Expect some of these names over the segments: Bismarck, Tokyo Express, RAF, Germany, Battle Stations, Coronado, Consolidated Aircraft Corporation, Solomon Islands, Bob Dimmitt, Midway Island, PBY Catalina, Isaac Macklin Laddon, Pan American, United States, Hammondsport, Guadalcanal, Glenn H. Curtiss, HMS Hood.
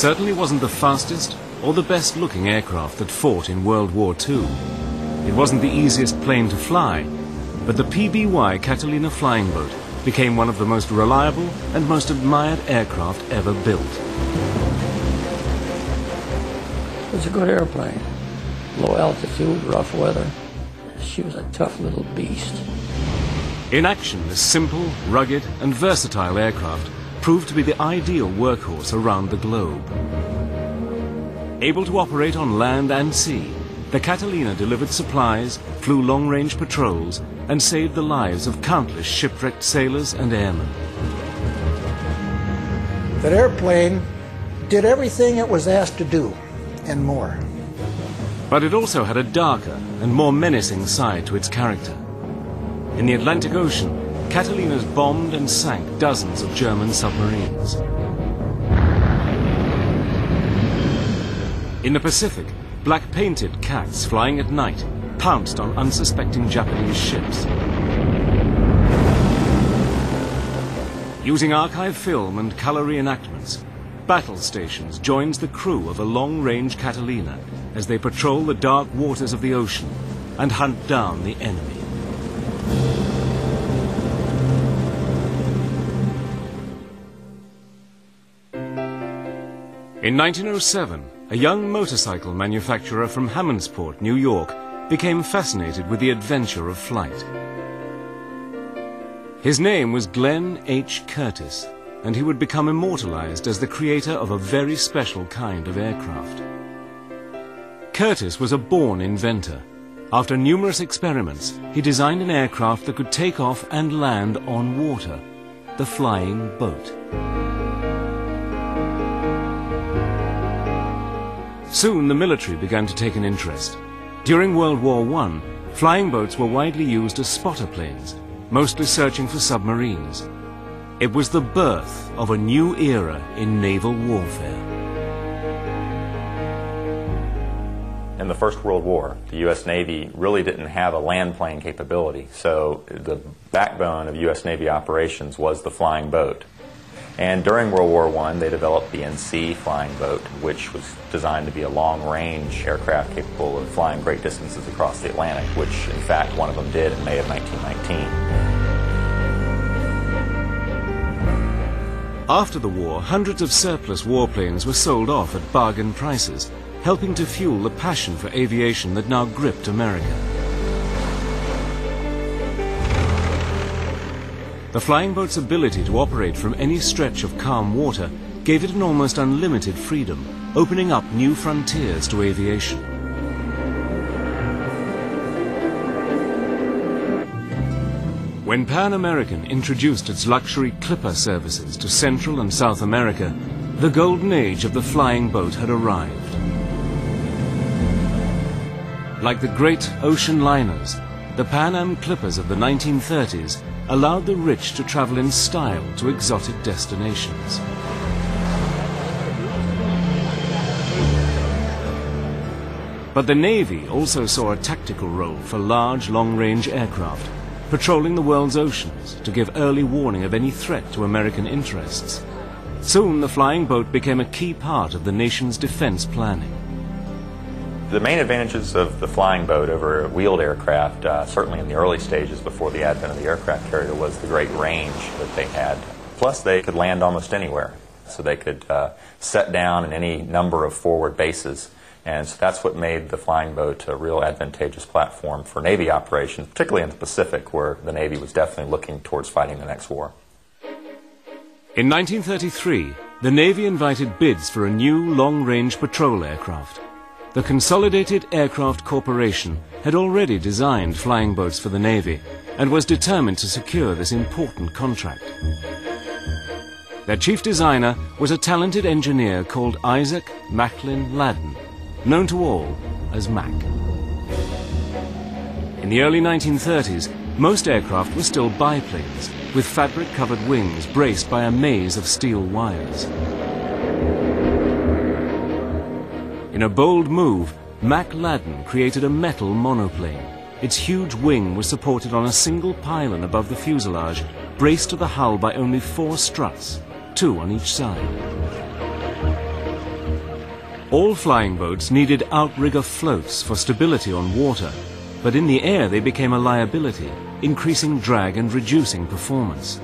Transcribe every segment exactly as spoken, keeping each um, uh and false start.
certainly wasn't the fastest or the best looking aircraft that fought in World War Two. It wasn't the easiest plane to fly, but the P B Y Catalina flying boat became one of the most reliable and most admired aircraft ever built. It's a good airplane. Low altitude, rough weather. She was a tough little beast. In action, this simple, rugged, and versatile aircraft proved to be the ideal workhorse around the globe. Able to operate on land and sea, the Catalina delivered supplies, flew long-range patrols, and saved the lives of countless shipwrecked sailors and airmen. That airplane did everything it was asked to do, and more. But it also had a darker and more menacing side to its character. In the Atlantic Ocean, Catalina's bombed and sank dozens of German submarines. In the Pacific, black-painted cats flying at night pounced on unsuspecting Japanese ships. Using archive film and color reenactments, Battle Stations joins the crew of a long-range Catalina as they patrol the dark waters of the ocean and hunt down the enemy. In nineteen oh seven, a young motorcycle manufacturer from Hammondsport, New York, became fascinated with the adventure of flight. His name was Glenn H. Curtiss, and he would become immortalized as the creator of a very special kind of aircraft. Curtiss was a born inventor. After numerous experiments, he designed an aircraft that could take off and land on water, the flying boat. Soon the military began to take an interest. During World War One, flying boats were widely used as spotter planes, mostly searching for submarines. It was the birth of a new era in naval warfare. In the First World War, the U S Navy really didn't have a land plane capability, so the backbone of U S Navy operations was the flying boat. And during World War One, they developed the N C flying boat, which was designed to be a long-range aircraft capable of flying great distances across the Atlantic, which, in fact, one of them did in May of nineteen nineteen. After the war, hundreds of surplus warplanes were sold off at bargain prices, helping to fuel the passion for aviation that now gripped America. The flying boat's ability to operate from any stretch of calm water gave it an almost unlimited freedom, opening up new frontiers to aviation. When Pan American introduced its luxury clipper services to Central and South America, the golden age of the flying boat had arrived. Like the great ocean liners, the Pan Am clippers of the nineteen thirties allowed the rich to travel in style to exotic destinations. But the Navy also saw a tactical role for large, long-range aircraft, patrolling the world's oceans to give early warning of any threat to American interests. Soon the flying boat became a key part of the nation's defense planning. The main advantages of the flying boat over wheeled aircraft, uh, certainly in the early stages before the advent of the aircraft carrier, was the great range that they had. Plus they could land almost anywhere, so they could uh, set down in any number of forward bases. And so that's what made the flying boat a real advantageous platform for Navy operations, particularly in the Pacific, where the Navy was definitely looking towards fighting the next war. In nineteen thirty-three, the Navy invited bids for a new long-range patrol aircraft. The Consolidated Aircraft Corporation had already designed flying boats for the Navy and was determined to secure this important contract. Their chief designer was a talented engineer called Isaac Macklin Laddon, known to all as Mac. In the early nineteen thirties, most aircraft were still biplanes, with fabric-covered wings braced by a maze of steel wires. In a bold move, Mac Laddon created a metal monoplane. Its huge wing was supported on a single pylon above the fuselage, braced to the hull by only four struts, two on each side. All flying boats needed outrigger floats for stability on water, but in the air they became a liability, increasing drag and reducing performance.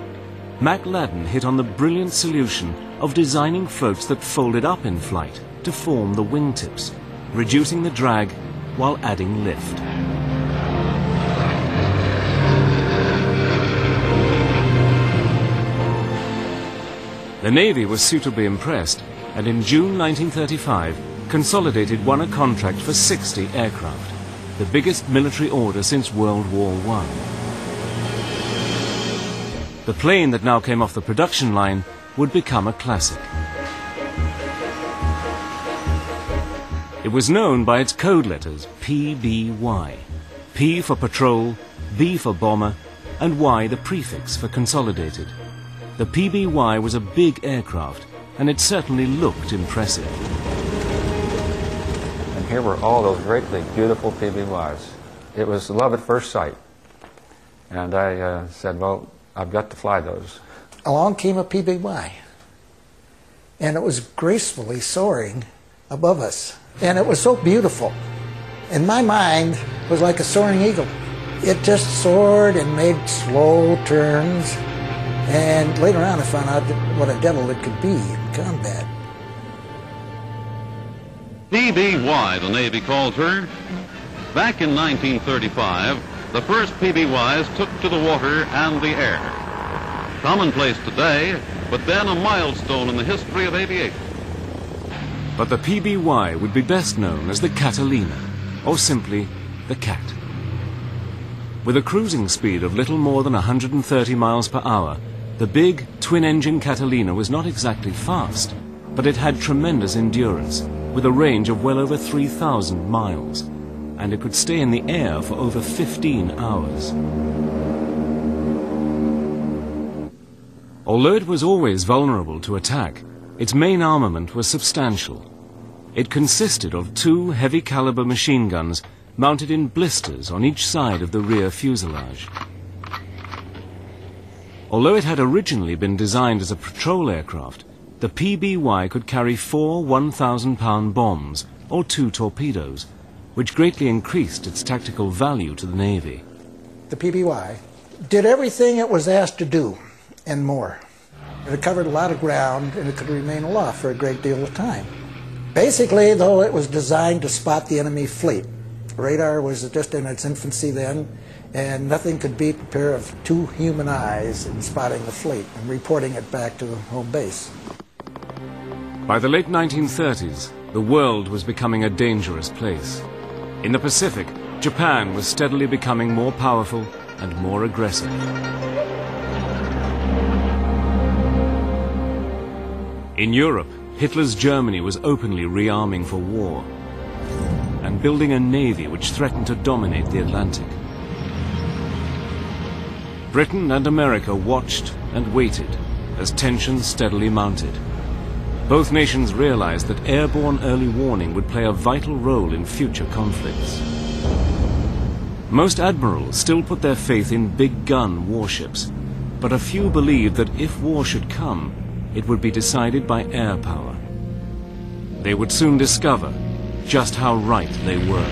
Mac Laddon hit on the brilliant solution of designing floats that folded up in flight to form the wingtips, reducing the drag while adding lift. The Navy was suitably impressed, and in June nineteen thirty-five, Consolidated won a contract for sixty aircraft, the biggest military order since World War One. The plane that now came off the production line would become a classic. It was known by its code letters P B Y. P for patrol, B for bomber, and Y the prefix for Consolidated. The P B Y was a big aircraft, and it certainly looked impressive. And here were all those great big beautiful P B Ys. It was love at first sight. And I uh, said, well, I've got to fly those. Along came a P B Y, and it was gracefully soaring above us. And it was so beautiful. In my mind, it was like a soaring eagle. It just soared and made slow turns. And later on, I found out what a devil it could be in combat. P B Y, the Navy called her. Back in nineteen thirty-five, the first P B Ys took to the water and the air. Commonplace today, but then a milestone in the history of aviation. But the P B Y would be best known as the Catalina, or simply the Cat. With a cruising speed of little more than one hundred thirty miles per hour, the big twin-engine Catalina was not exactly fast, but it had tremendous endurance, with a range of well over three thousand miles, and it could stay in the air for over fifteen hours. Although it was always vulnerable to attack, its main armament was substantial. It consisted of two heavy-caliber machine guns mounted in blisters on each side of the rear fuselage. Although it had originally been designed as a patrol aircraft, the P B Y could carry four one thousand pound bombs, or two torpedoes, which greatly increased its tactical value to the Navy. The P B Y did everything it was asked to do, and more. It covered a lot of ground, and it could remain aloft for a great deal of time. Basically, though, it was designed to spot the enemy fleet. Radar was just in its infancy then, and nothing could beat a pair of two human eyes in spotting the fleet and reporting it back to the home base. By the late nineteen thirties, the world was becoming a dangerous place. In the Pacific, Japan was steadily becoming more powerful and more aggressive. In Europe, Hitler's Germany was openly rearming for war and building a navy which threatened to dominate the Atlantic. Britain and America watched and waited as tensions steadily mounted. Both nations realized that airborne early warning would play a vital role in future conflicts. Most admirals still put their faith in big gun warships, but a few believed that if war should come, it would be decided by air power. They would soon discover just how right they were.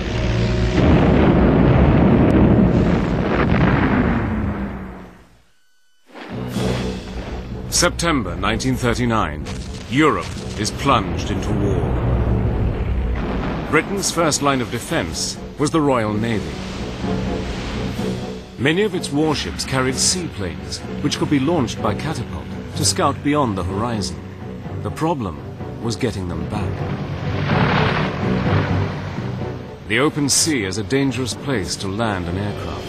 September nineteen thirty-nine, Europe is plunged into war. Britain's first line of defense was the Royal Navy. Many of its warships carried seaplanes, which could be launched by catapult to scout beyond the horizon. The problem was getting them back. The open sea is a dangerous place to land an aircraft.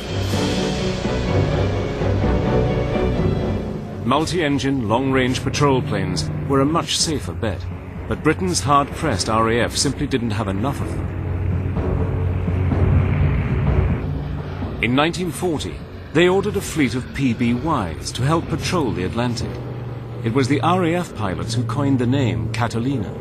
Multi-engine, long-range patrol planes were a much safer bet, but Britain's hard-pressed R A F simply didn't have enough of them. In nineteen forty, they ordered a fleet of P B Ys to help patrol the Atlantic. It was the R A F pilots who coined the name Catalina.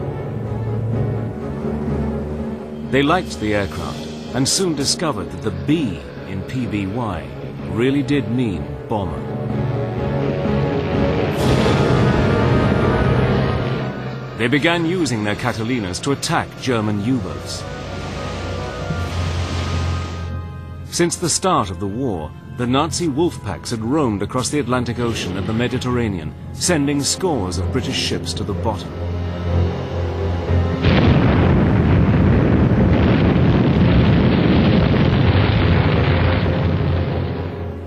They liked the aircraft and soon discovered that the B in P B Y really did mean bomber. They began using their Catalinas to attack German U-boats. Since the start of the war, the Nazi wolf packs had roamed across the Atlantic Ocean and the Mediterranean, sending scores of British ships to the bottom.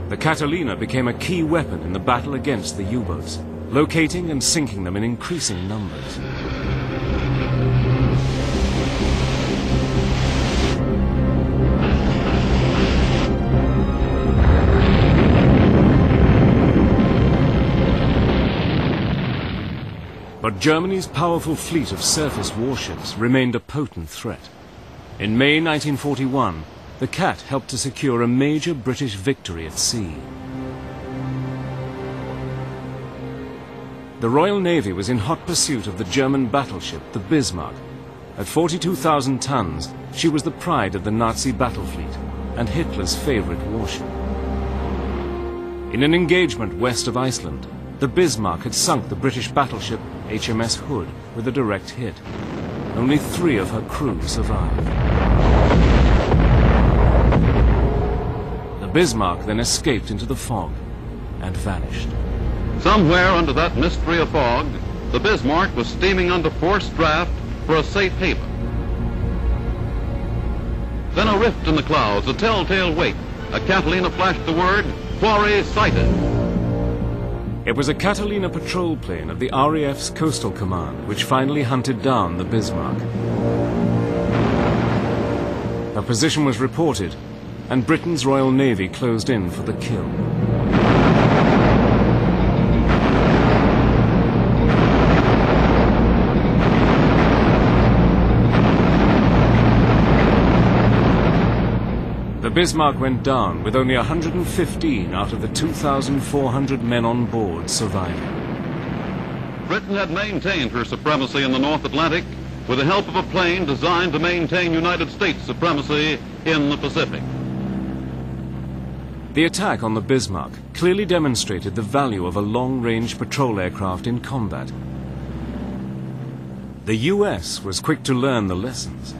The Catalina became a key weapon in the battle against the U-boats, locating and sinking them in increasing numbers. But Germany's powerful fleet of surface warships remained a potent threat. In May nineteen forty-one, the Cat helped to secure a major British victory at sea. The Royal Navy was in hot pursuit of the German battleship, the Bismarck. At forty-two thousand tons, she was the pride of the Nazi battle fleet and Hitler's favorite warship. In an engagement west of Iceland, the Bismarck had sunk the British battleship H M S Hood with a direct hit. Only three of her crew survived. The Bismarck then escaped into the fog and vanished. Somewhere under that mystery of fog, the Bismarck was steaming under forced draft for a safe haven. Then a rift in the clouds, a telltale wake. A Catalina flashed the word, "Quarry sighted." It was a Catalina patrol plane of the R A F's Coastal Command which finally hunted down the Bismarck. Her position was reported, and Britain's Royal Navy closed in for the kill. The Bismarck went down with only one hundred fifteen out of the two thousand four hundred men on board surviving. Britain had maintained her supremacy in the North Atlantic with the help of a plane designed to maintain United States supremacy in the Pacific. The attack on the Bismarck clearly demonstrated the value of a long-range patrol aircraft in combat. The U S was quick to learn the lessons.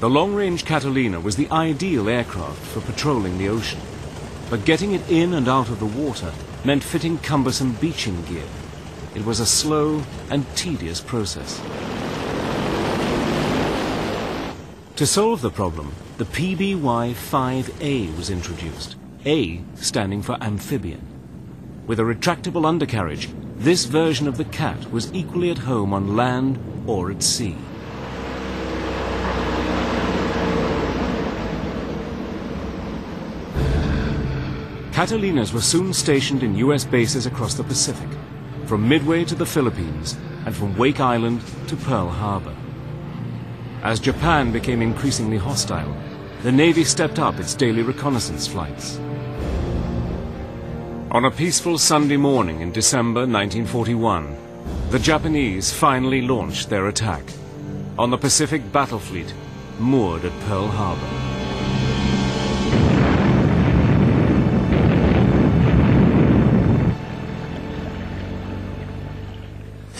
The long-range Catalina was the ideal aircraft for patrolling the ocean, but getting it in and out of the water meant fitting cumbersome beaching gear. It was a slow and tedious process. To solve the problem, the P B Y five A was introduced, A standing for amphibian. With a retractable undercarriage, this version of the Cat was equally at home on land or at sea. Catalinas were soon stationed in U S bases across the Pacific, from Midway to the Philippines, and from Wake Island to Pearl Harbor. As Japan became increasingly hostile, the Navy stepped up its daily reconnaissance flights. On a peaceful Sunday morning in December nineteen forty-one, the Japanese finally launched their attack on the Pacific battle fleet moored at Pearl Harbor.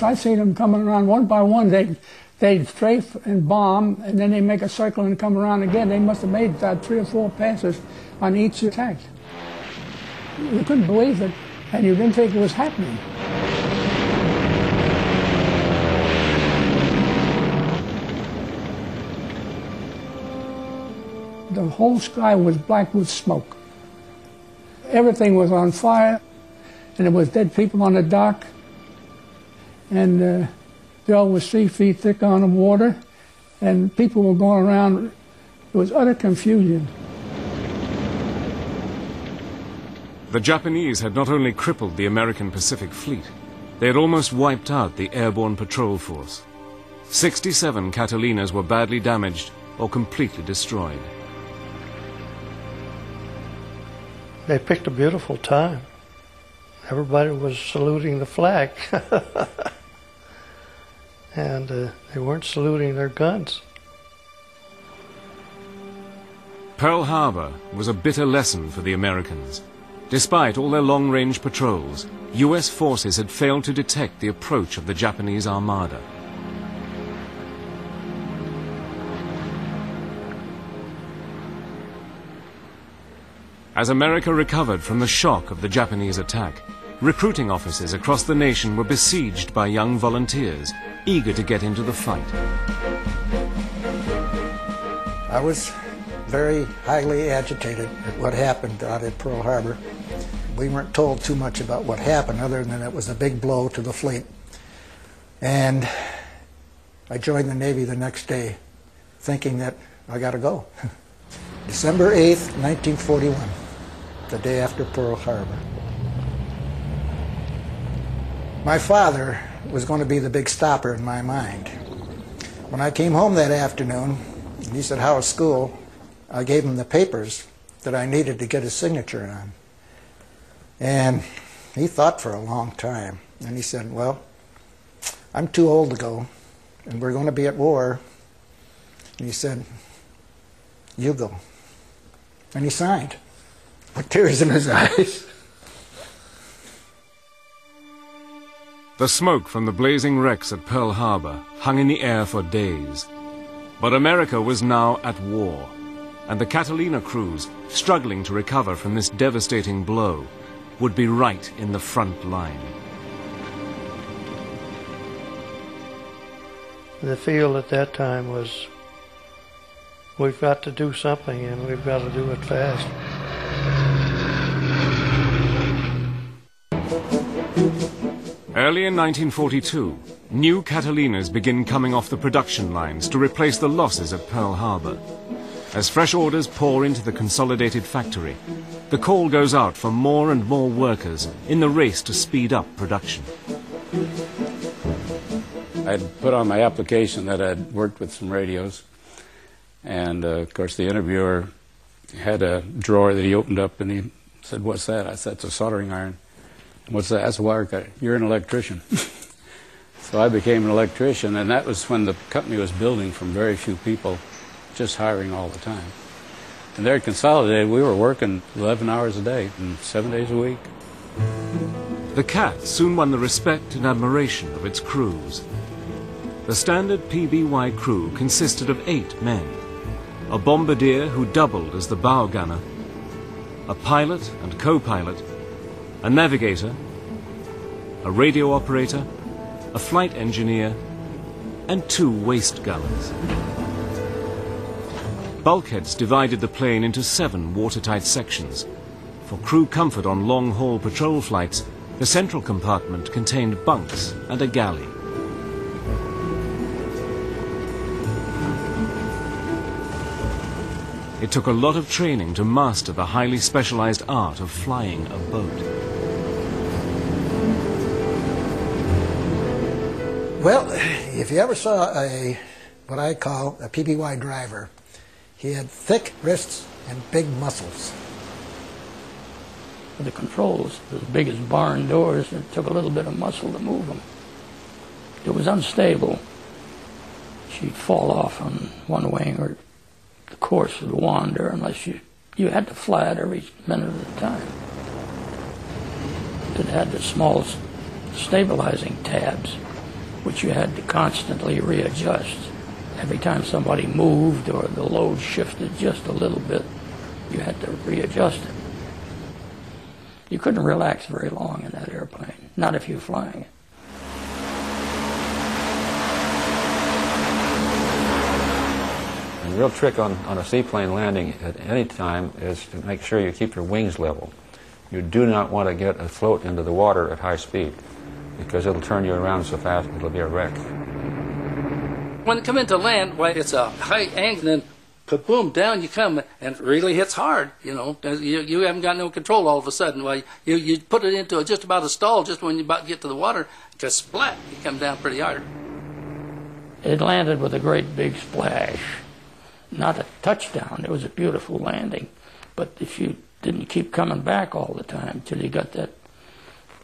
I've seen them coming around one by one. They, they'd strafe and bomb, and then they make a circle and come around again. They must have made about three or four passes on each attack. You couldn't believe it, and you didn't think it was happening. The whole sky was black with smoke. Everything was on fire, and there was dead people on the dock. And uh, they all were three feet thick on the water, and people were going around. It was utter confusion. The Japanese had not only crippled the American Pacific Fleet, they had almost wiped out the airborne patrol force. sixty-seven Catalinas were badly damaged or completely destroyed. They picked a beautiful time. Everybody was saluting the flag. And uh, they weren't saluting their guns. Pearl Harbor was a bitter lesson for the Americans. Despite all their long-range patrols, U S forces had failed to detect the approach of the Japanese armada. As America recovered from the shock of the Japanese attack, recruiting offices across the nation were besieged by young volunteers, eager to get into the fight. I was very highly agitated at what happened out at Pearl Harbor. We weren't told too much about what happened, other than it was a big blow to the fleet. And I joined the Navy the next day, thinking that I gotta go. December eighth, nineteen forty-one. The day after Pearl Harbor. My father was going to be the big stopper in my mind. When I came home that afternoon, and he said, "How is school?" I gave him the papers that I needed to get his signature on. And he thought for a long time. And he said, "Well, I'm too old to go, and we're going to be at war." And he said, "You go." And he signed, with tears in his eyes. The smoke from the blazing wrecks at Pearl Harbor hung in the air for days. But America was now at war, and the Catalina crews, struggling to recover from this devastating blow, would be right in the front line. The field at that time was, we've got to do something, and we've got to do it fast. Early in nineteen forty-two, new Catalinas begin coming off the production lines to replace the losses at Pearl Harbor. As fresh orders pour into the Consolidated factory, the call goes out for more and more workers in the race to speed up production. I had put on my application that I'd worked with some radios. And, uh, of course, the interviewer had a drawer that he opened up, and he said, "What's that?" I said, "It's a soldering iron." "And what's that?" "That's a wire cutter." "You're an electrician." So I became an electrician, and that was when the company was building from very few people, just hiring all the time. And there at Consolidated, we were working eleven hours a day and seven days a week. The Cat soon won the respect and admiration of its crews. The standard P B Y crew consisted of eight men. A bombardier who doubled as the bow gunner, a pilot and co-pilot, a navigator, a radio operator, a flight engineer, and two waist gunners. Bulkheads divided the plane into seven watertight sections. For crew comfort on long-haul patrol flights, the central compartment contained bunks and a galley. It took a lot of training to master the highly specialized art of flying a boat. Well, if you ever saw a, what I call a P B Y driver, he had thick wrists and big muscles. The controls were as big as barn doors, and it took a little bit of muscle to move them. It was unstable. She'd fall off on one wing, or the course would wander unless you, you had to fly it every minute of the time. It had the small stabilizing tabs, which you had to constantly readjust. Every time somebody moved or the load shifted just a little bit, you had to readjust it. You couldn't relax very long in that airplane, not if you were flying it. The real trick on, on a seaplane landing at any time is to make sure you keep your wings level. You do not want to get afloat into the water at high speed, because it'll turn you around so fast it'll be a wreck. When you come into land, why, it's a high angle, and kaboom, down you come, and it really hits hard, you know. You, you haven't got no control all of a sudden. Why, you, you put it into just about a stall just when you about get to the water, because splat, you come down pretty hard. It landed with a great big splash. Not a touchdown, it was a beautiful landing, but if you didn't keep coming back all the time till you got that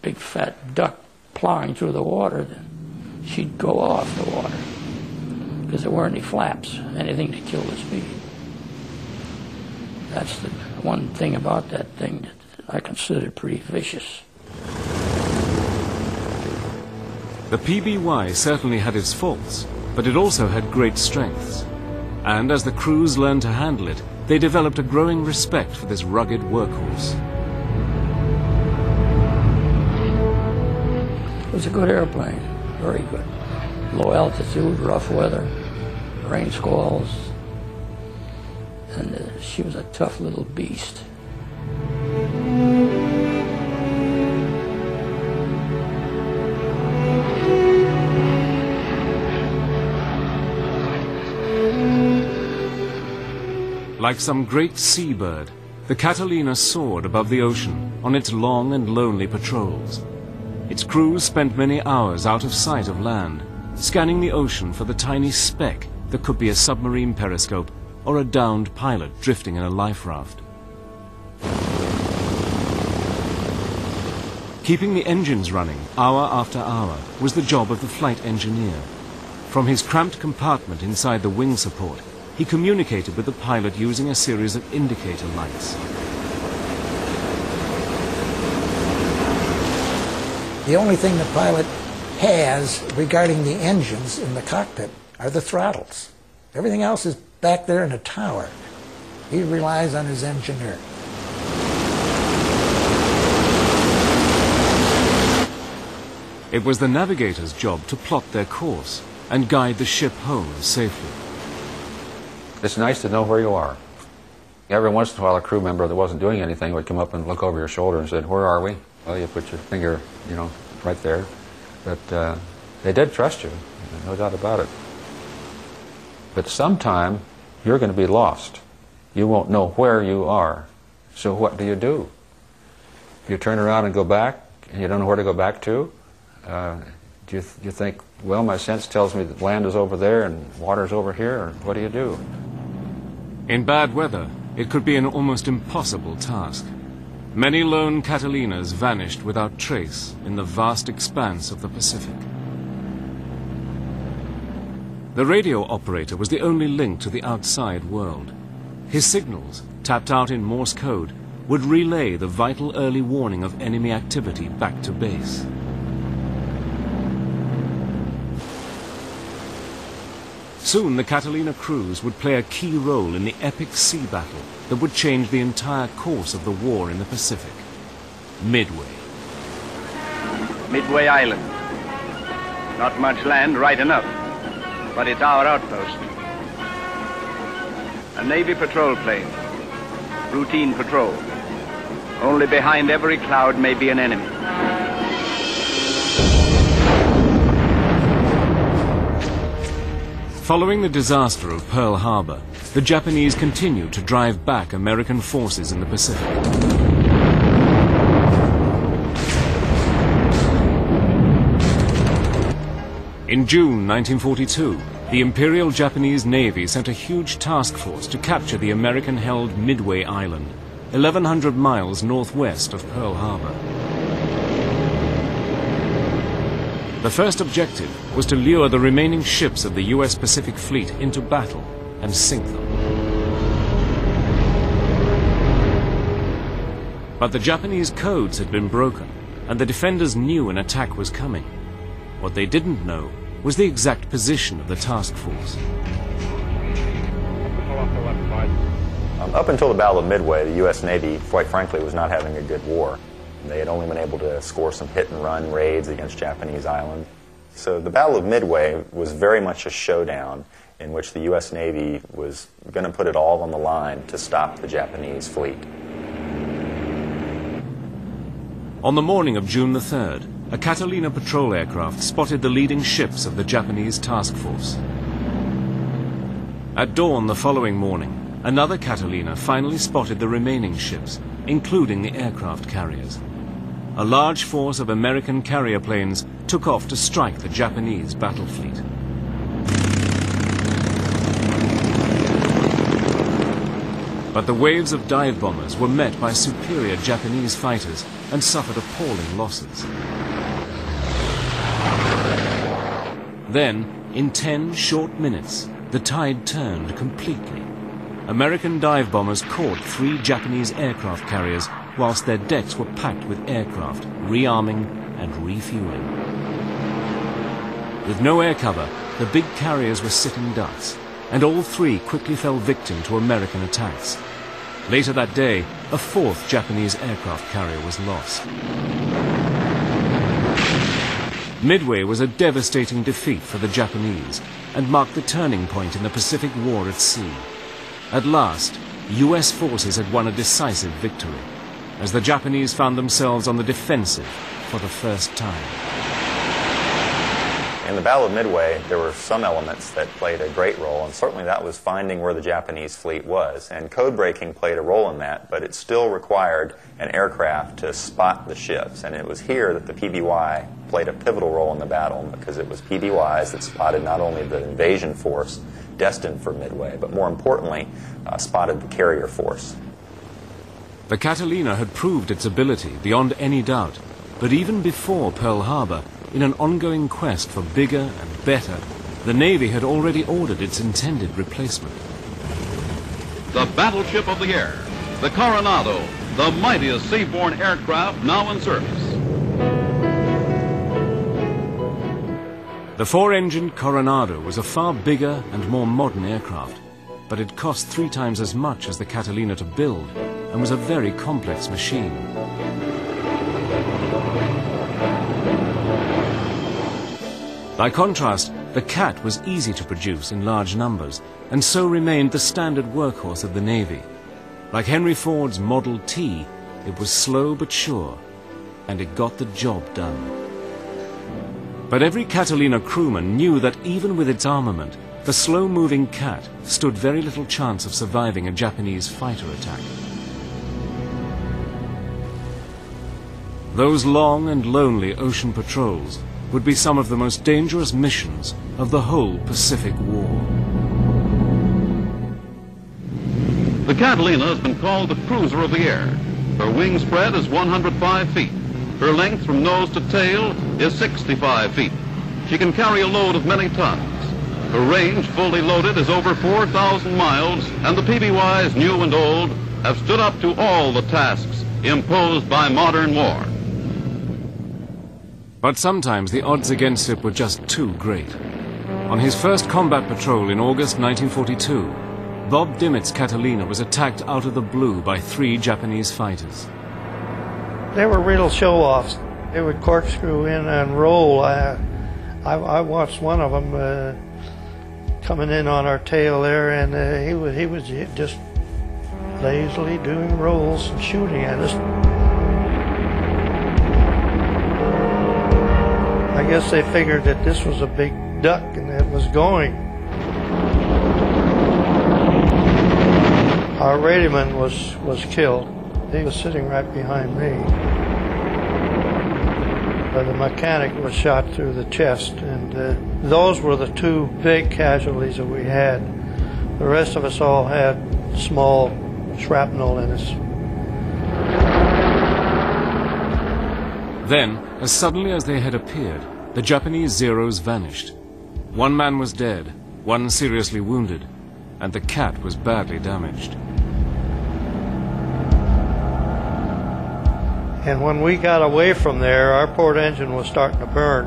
big fat duck plowing through the water, then she'd go off the water, because there weren't any flaps, anything to kill the speed. That's the one thing about that thing that I consider pretty vicious. The P B Y certainly had its faults, but it also had great strengths. And as the crews learned to handle it, they developed a growing respect for this rugged workhorse. It was a good airplane, very good. Low altitude, rough weather, rain squalls, and she was a tough little beast. Like some great seabird, the Catalina soared above the ocean on its long and lonely patrols. Its crew spent many hours out of sight of land, scanning the ocean for the tiny speck that could be a submarine periscope or a downed pilot drifting in a life raft. Keeping the engines running hour after hour was the job of the flight engineer. From his cramped compartment inside the wing support, he communicated with the pilot using a series of indicator lights. The only thing the pilot has regarding the engines in the cockpit are the throttles. Everything else is back there in a tower. He relies on his engineer. It was the navigator's job to plot their course and guide the ship home safely. It's nice to know where you are. Every once in a while, a crew member that wasn't doing anything would come up and look over your shoulder and said, "Where are we?" Well, you put your finger, you know, right there. But uh, they did trust you, no doubt about it. But sometime you're going to be lost. You won't know where you are. So what do you do? You turn around and go back, and you don't know where to go back to. Uh, do you, th you think, well, my sense tells me that land is over there and water's over here, or what do you do? In bad weather, it could be an almost impossible task. Many lone Catalinas vanished without trace in the vast expanse of the Pacific. The radio operator was the only link to the outside world. His signals, tapped out in Morse code, would relay the vital early warning of enemy activity back to base. Soon the Catalina crews would play a key role in the epic sea battle that would change the entire course of the war in the Pacific. Midway. Midway Island. Not much land, right enough, but it's our outpost. A Navy patrol plane. Routine patrol. Only behind every cloud may be an enemy. Following the disaster of Pearl Harbor, the Japanese continued to drive back American forces in the Pacific. In June nineteen forty-two, the Imperial Japanese Navy sent a huge task force to capture the American-held Midway Island, eleven hundred miles northwest of Pearl Harbor. The first objective was to lure the remaining ships of the U S Pacific Fleet into battle and sink them. But the Japanese codes had been broken, and the defenders knew an attack was coming. What they didn't know was the exact position of the task force. Um, up until the Battle of Midway, the U S Navy, quite frankly, was not having a good war. They had only been able to score some hit-and-run raids against Japanese islands. So the Battle of Midway was very much a showdown in which the U S Navy was going to put it all on the line to stop the Japanese fleet. On the morning of June the third, a Catalina patrol aircraft spotted the leading ships of the Japanese task force. At dawn the following morning, another Catalina finally spotted the remaining ships, including the aircraft carriers. A large force of American carrier planes took off to strike the Japanese battle fleet. But the waves of dive bombers were met by superior Japanese fighters and suffered appalling losses. Then, in ten short minutes, the tide turned completely. American dive bombers caught three Japanese aircraft carriers whilst their decks were packed with aircraft, rearming and refueling. With no air cover, the big carriers were sitting ducks, and all three quickly fell victim to American attacks. Later that day, a fourth Japanese aircraft carrier was lost. Midway was a devastating defeat for the Japanese and marked the turning point in the Pacific War at sea. At last, U S forces had won a decisive victory, as the Japanese found themselves on the defensive for the first time. In the Battle of Midway, there were some elements that played a great role, and certainly that was finding where the Japanese fleet was. And code-breaking played a role in that, but it still required an aircraft to spot the ships. And it was here that the P B Y played a pivotal role in the battle, because it was P B Ys that spotted not only the invasion force destined for Midway, but more importantly, uh, spotted the carrier force. The Catalina had proved its ability beyond any doubt, but even before Pearl Harbor, in an ongoing quest for bigger and better, the Navy had already ordered its intended replacement. The battleship of the air, the Coronado, the mightiest seaborne aircraft now in service. The four-engined Coronado was a far bigger and more modern aircraft, but it cost three times as much as the Catalina to build and was a very complex machine. By contrast, the Cat was easy to produce in large numbers, and so remained the standard workhorse of the Navy. Like Henry Ford's Model T, it was slow but sure, and it got the job done. But every Catalina crewman knew that even with its armament, the slow-moving Cat stood very little chance of surviving a Japanese fighter attack. Those long and lonely ocean patrols would be some of the most dangerous missions of the whole Pacific War. The Catalina has been called the cruiser of the air. Her wing spread is one hundred five feet. Her length from nose to tail is sixty-five feet. She can carry a load of many tons. Her range, fully loaded, is over four thousand miles, and the P B Ys, new and old, have stood up to all the tasks imposed by modern war. But sometimes the odds against it were just too great. On his first combat patrol in August nineteen forty-two, Bob Dimmitt's Catalina was attacked out of the blue by three Japanese fighters. They were real show-offs. They would corkscrew in and roll. I, I, I watched one of them uh, coming in on our tail there, and uh, he, was, he was just lazily doing rolls and shooting at us. I guess they figured that this was a big duck and it was going. Our radioman was, was killed. He was sitting right behind me. But the mechanic was shot through the chest, and uh, those were the two big casualties that we had. The rest of us all had small shrapnel in us. Then, as suddenly as they had appeared, the Japanese Zeros vanished. One man was dead, one seriously wounded, and the Cat was badly damaged. And when we got away from there, our port engine was starting to burn.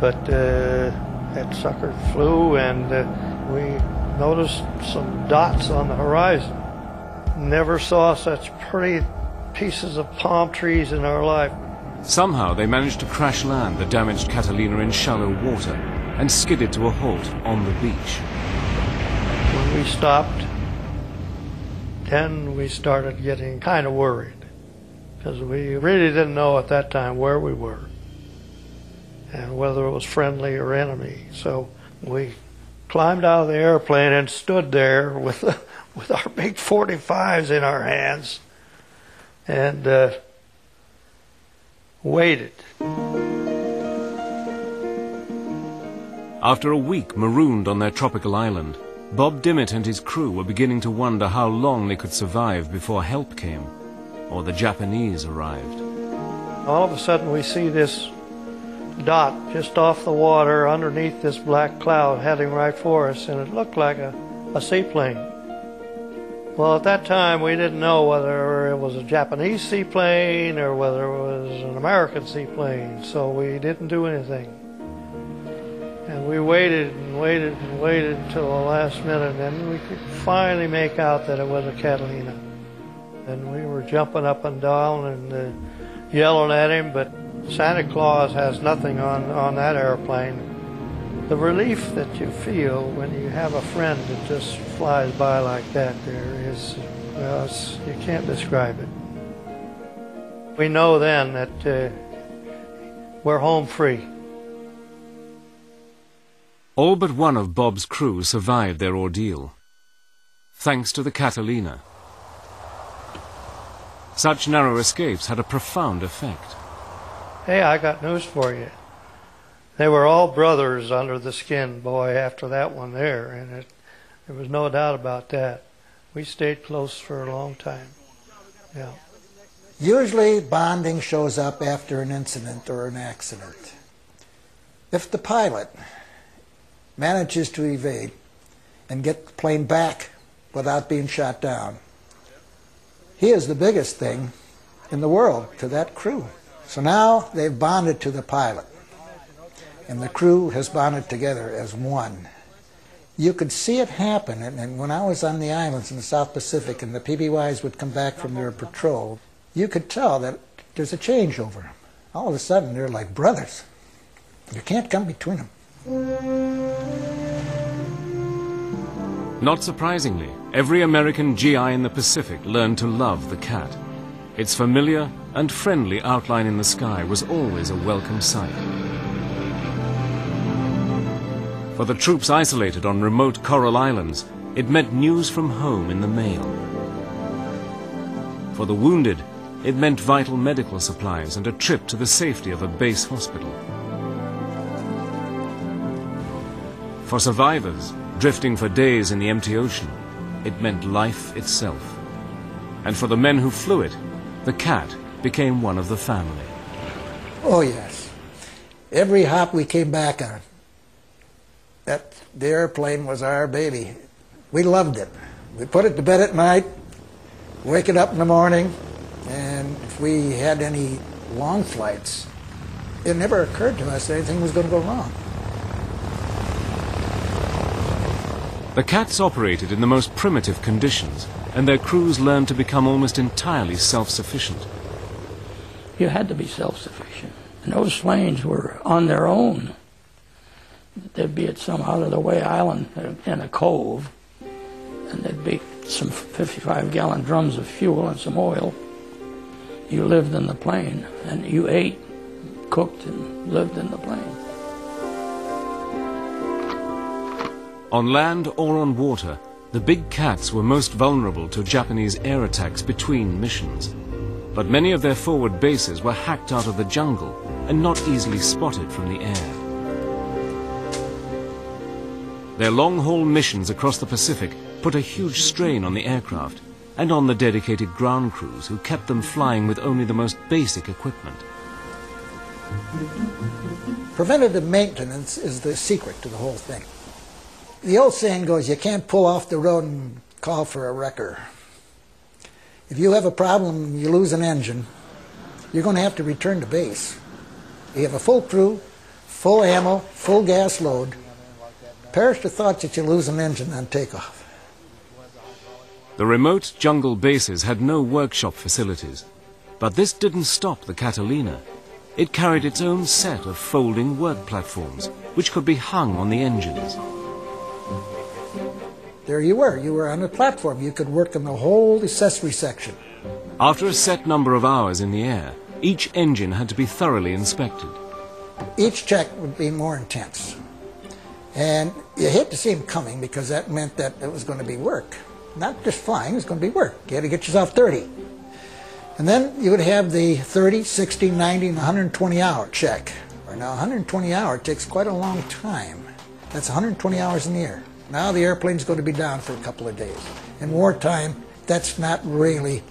But uh, that sucker flew, and uh, we noticed some dots on the horizon. Never saw such pretty pieces of palm trees in our life. Somehow they managed to crash land the damaged Catalina in shallow water and skidded to a halt on the beach. When we stopped, then we started getting kind of worried, because we really didn't know at that time where we were and whether it was friendly or enemy. So we climbed out of the airplane and stood there with, with our big forty-fives in our hands and uh, waited. After a week marooned on their tropical island, Bob Dimmitt and his crew were beginning to wonder how long they could survive before help came, or the Japanese arrived. All of a sudden we see this dot just off the water underneath this black cloud heading right for us, and it looked like a, a seaplane. Well, at that time, we didn't know whether it was a Japanese seaplane or whether it was an American seaplane, so we didn't do anything. And we waited and waited and waited until the last minute, and we could finally make out that it was a Catalina. And we were jumping up and down and uh, yelling at him, but Santa Claus has nothing on, on that airplane. The relief that you feel when you have a friend that just flies by like that there is, well, it's, you can't describe it. We know then that uh, we're home free. All but one of Bob's crew survived their ordeal, thanks to the Catalina. Such narrow escapes had a profound effect. Hey, I got news for you. They were all brothers under the skin, boy, after that one there, and it, there was no doubt about that. We stayed close for a long time. Yeah. Usually bonding shows up after an incident or an accident. If the pilot manages to evade and get the plane back without being shot down, he is the biggest thing in the world to that crew. So now they've bonded to the pilot, and the crew has bonded together as one. You could see it happen, and, and when I was on the islands in the South Pacific and the P B Ys would come back from their patrol, you could tell that there's a changeover. All of a sudden, they're like brothers. You can't come between them. Not surprisingly, every American G I in the Pacific learned to love the Cat. Its familiar and friendly outline in the sky was always a welcome sight. For the troops isolated on remote coral islands, it meant news from home in the mail. For the wounded, it meant vital medical supplies and a trip to the safety of a base hospital. For survivors, drifting for days in the empty ocean, it meant life itself. And for the men who flew it, the Cat became one of the family. Oh, yes. Every hop we came back on, that, the airplane was our baby. We loved it. We put it to bed at night, wake it up in the morning, and if we had any long flights, it never occurred to us that anything was going to go wrong. The Cats operated in the most primitive conditions, and their crews learned to become almost entirely self-sufficient. You had to be self-sufficient, and those planes were on their own. They'd be at some out-of-the-way island in a cove, and there'd be some fifty-five gallon drums of fuel and some oil. You lived in the plane, and you ate, cooked, and lived in the plane. On land or on water, the big Cats were most vulnerable to Japanese air attacks between missions. But many of their forward bases were hacked out of the jungle and not easily spotted from the air. Their long-haul missions across the Pacific put a huge strain on the aircraft and on the dedicated ground crews who kept them flying with only the most basic equipment. Preventative maintenance is the secret to the whole thing. The old saying goes, you can't pull off the road and call for a wrecker. If you have a problem, you lose an engine, you're going to have to return to base. You have a full crew, full ammo, full gas load. Perish the thought that you lose an engine on takeoff. The remote jungle bases had no workshop facilities, but this didn't stop the Catalina. It carried its own set of folding work platforms, which could be hung on the engines. There you were. You were on a platform. You could work in the whole accessory section. After a set number of hours in the air, each engine had to be thoroughly inspected. Each check would be more intense. And you hate to see them coming because that meant that it was going to be work. Not just flying, it was going to be work. You had to get yourself thirty. And then you would have the thirty, sixty, ninety, and one hundred twenty hour check. Now, one hundred twenty hour takes quite a long time. That's one hundred twenty hours in the air. Now the airplane's going to be down for a couple of days. In wartime, that's not really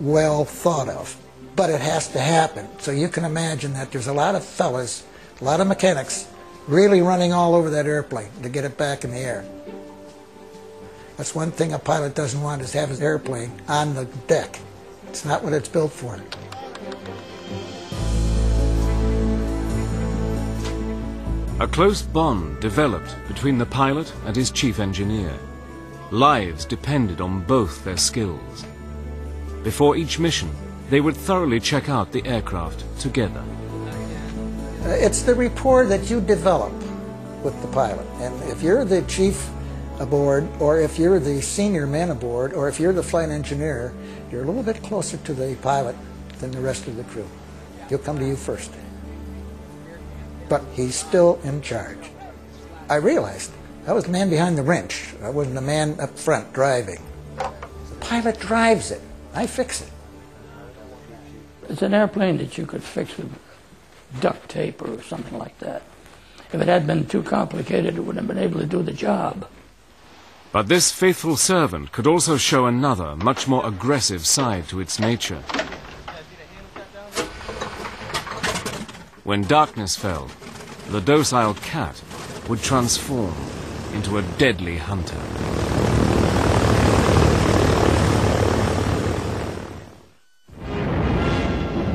well thought of, but it has to happen. So you can imagine that there's a lot of fellas, a lot of mechanics, really running all over that airplane to get it back in the air. That's one thing a pilot doesn't want, is to have his airplane on the deck. It's not what it's built for. A close bond developed between the pilot and his chief engineer. Lives depended on both their skills. Before each mission, they would thoroughly check out the aircraft together. It's the rapport that you develop with the pilot. And if you're the chief aboard, or if you're the senior man aboard, or if you're the flight engineer, you're a little bit closer to the pilot than the rest of the crew. He'll come to you first. But he's still in charge. I realized I was the man behind the wrench. I wasn't the man up front driving. The pilot drives it. I fix it. It's an airplane that you could fix with duct tape or something like that. If it had been too complicated, it wouldn't have been able to do the job. But this faithful servant could also show another, much more aggressive side to its nature. When darkness fell, the docile cat would transform into a deadly hunter.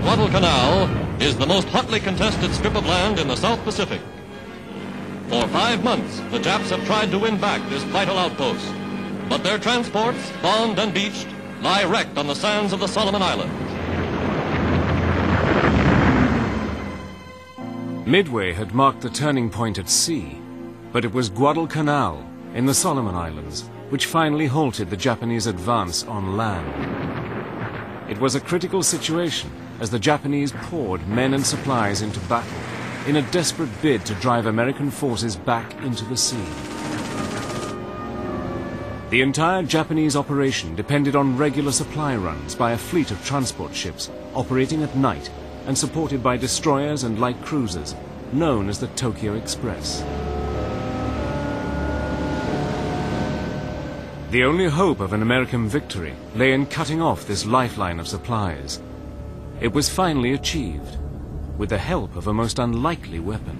Guadalcanal is the most hotly contested strip of land in the South Pacific. For five months, the Japs have tried to win back this vital outpost, but their transports, bombed and beached, lie wrecked on the sands of the Solomon Islands. Midway had marked the turning point at sea, but it was Guadalcanal in the Solomon Islands which finally halted the Japanese advance on land. It was a critical situation as the Japanese poured men and supplies into battle in a desperate bid to drive American forces back into the sea. The entire Japanese operation depended on regular supply runs by a fleet of transport ships operating at night and supported by destroyers and light cruisers, known as the Tokyo Express. The only hope of an American victory lay in cutting off this lifeline of supplies. It was finally achieved, with the help of a most unlikely weapon.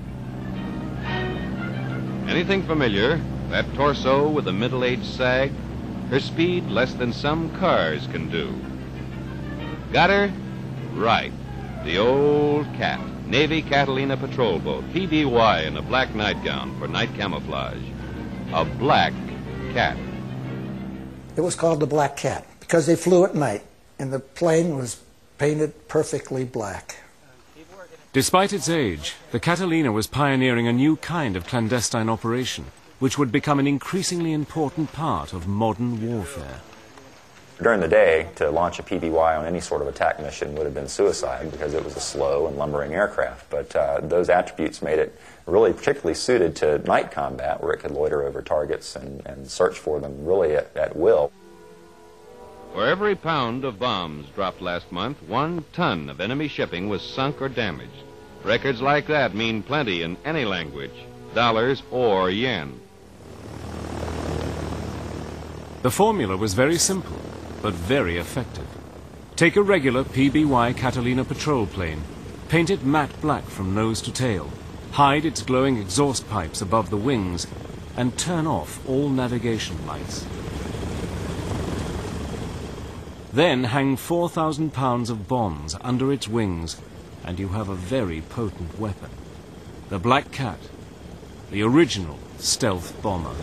Anything familiar? That torso with a middle-aged sag? Her speed less than some cars can do. Got her? Right. The old cat, Navy Catalina patrol boat, P B Y in a black nightgown for night camouflage. A black cat. It was called the Black Cat because they flew at night and the plane was painted perfectly black. Despite its age, the Catalina was pioneering a new kind of clandestine operation which would become an increasingly important part of modern warfare. During the day, to launch a P B Y on any sort of attack mission would have been suicide because it was a slow and lumbering aircraft. But uh, those attributes made it really particularly suited to night combat, where it could loiter over targets and, and search for them really at, at will. For every pound of bombs dropped last month, one ton of enemy shipping was sunk or damaged. Records like that mean plenty in any language, dollars or yen. The formula was very simple, but very effective. Take a regular P B Y Catalina patrol plane, paint it matte black from nose to tail, hide its glowing exhaust pipes above the wings, and turn off all navigation lights. Then hang four thousand pounds of bombs under its wings, and you have a very potent weapon. The Black Cat, the original stealth bomber.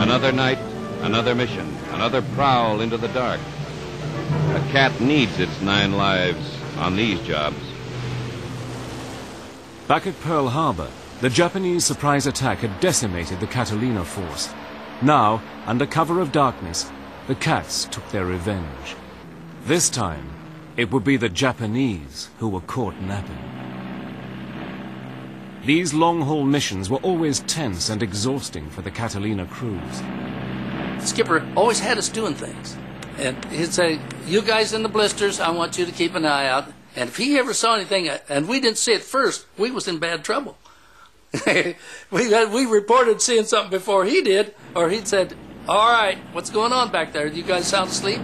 Another night, another mission, another prowl into the dark. A cat needs its nine lives on these jobs. Back at Pearl Harbor, the Japanese surprise attack had decimated the Catalina force. Now, under cover of darkness, the cats took their revenge. This time, it would be the Japanese who were caught napping. These long-haul missions were always tense and exhausting for the Catalina crews. Skipper always had us doing things, and he'd say, "You guys in the blisters, I want you to keep an eye out." And if he ever saw anything, and we didn't see it first, we was in bad trouble. we had, we reported seeing something before he did, or he'd said, "All right, what's going on back there? You guys sound asleep?"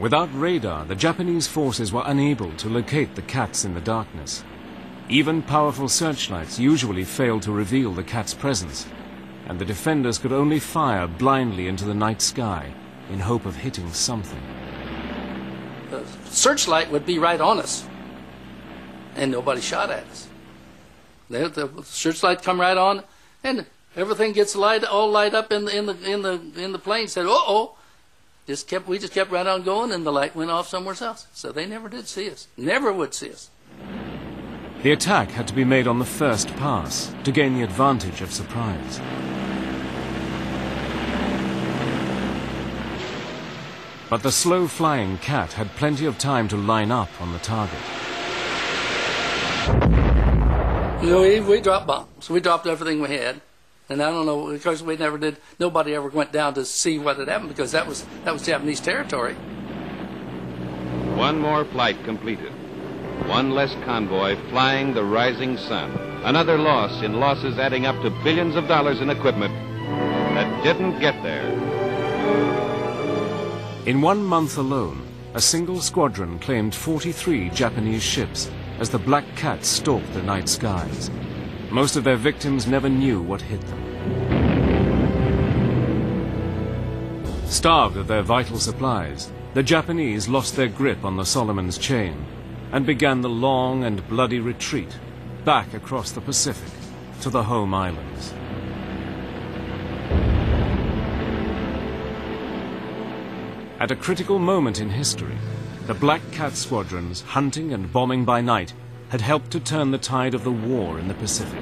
Without radar, the Japanese forces were unable to locate the cats in the darkness. Even powerful searchlights usually failed to reveal the cat's presence, and the defenders could only fire blindly into the night sky in hope of hitting something. The searchlight would be right on us, and nobody shot at us. The searchlight come right on, and everything gets light, all light up in the in the in the in the plane. Said, "Uh oh," just kept we just kept right on going, and the light went off somewhere else. So they never did see us. Never would see us. The attack had to be made on the first pass to gain the advantage of surprise. But the slow-flying cat had plenty of time to line up on the target. You know, we, we dropped bombs. We dropped everything we had. And I don't know, because we never did, nobody ever went down to see what had happened, because that was, that was Japanese territory. One more flight completed. One less convoy flying the rising sun. Another loss in losses adding up to billions of dollars in equipment that didn't get there. In one month alone, a single squadron claimed forty-three Japanese ships as the black cat stalked the night skies. Most of their victims never knew what hit them. Starved of their vital supplies, the Japanese lost their grip on the Solomon's chain and began the long and bloody retreat back across the Pacific to the home islands. At a critical moment in history, the Black Cat squadrons, hunting and bombing by night, had helped to turn the tide of the war in the Pacific.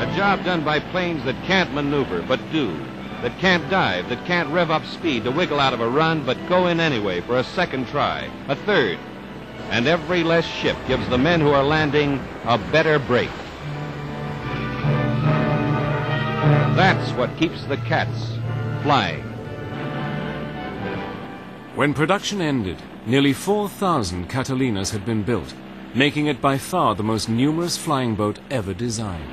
A job done by planes that can't maneuver but do, that can't dive, that can't rev up speed to wiggle out of a run, but go in anyway for a second try, a third. And every less ship gives the men who are landing a better break. That's what keeps the cats flying. When production ended, nearly four thousand Catalinas had been built, making it by far the most numerous flying boat ever designed.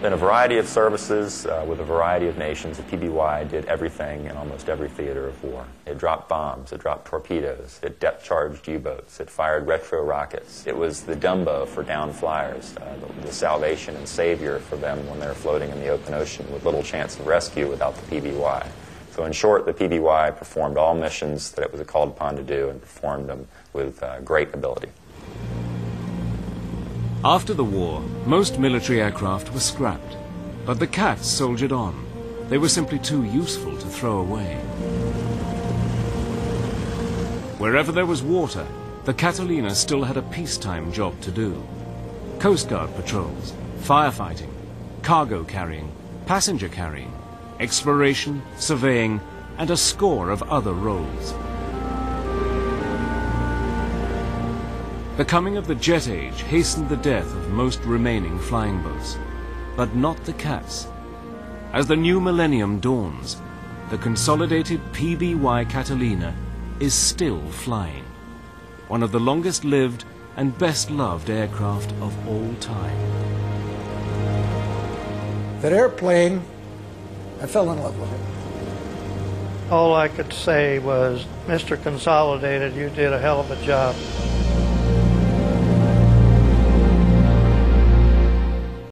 In a variety of services, uh, with a variety of nations, the P B Y did everything in almost every theater of war. It dropped bombs, it dropped torpedoes, it depth-charged U-boats, it fired retro rockets. It was the Dumbo for down flyers, uh, the, the salvation and savior for them when they were floating in the open ocean with little chance of rescue without the P B Y. So in short, the P B Y performed all missions that it was called upon to do and performed them with uh, great ability. After the war, most military aircraft were scrapped, but the cats soldiered on. They were simply too useful to throw away. Wherever there was water, the Catalina still had a peacetime job to do. Coast Guard patrols, firefighting, cargo carrying, passenger carrying, exploration, surveying, and a score of other roles. The coming of the jet age hastened the death of most remaining flying boats, but not the cats. As the new millennium dawns, the consolidated P B Y Catalina is still flying, one of the longest-lived and best-loved aircraft of all time. That airplane, I fell in love with it. All I could say was, Mister Consolidated, you did a hell of a job.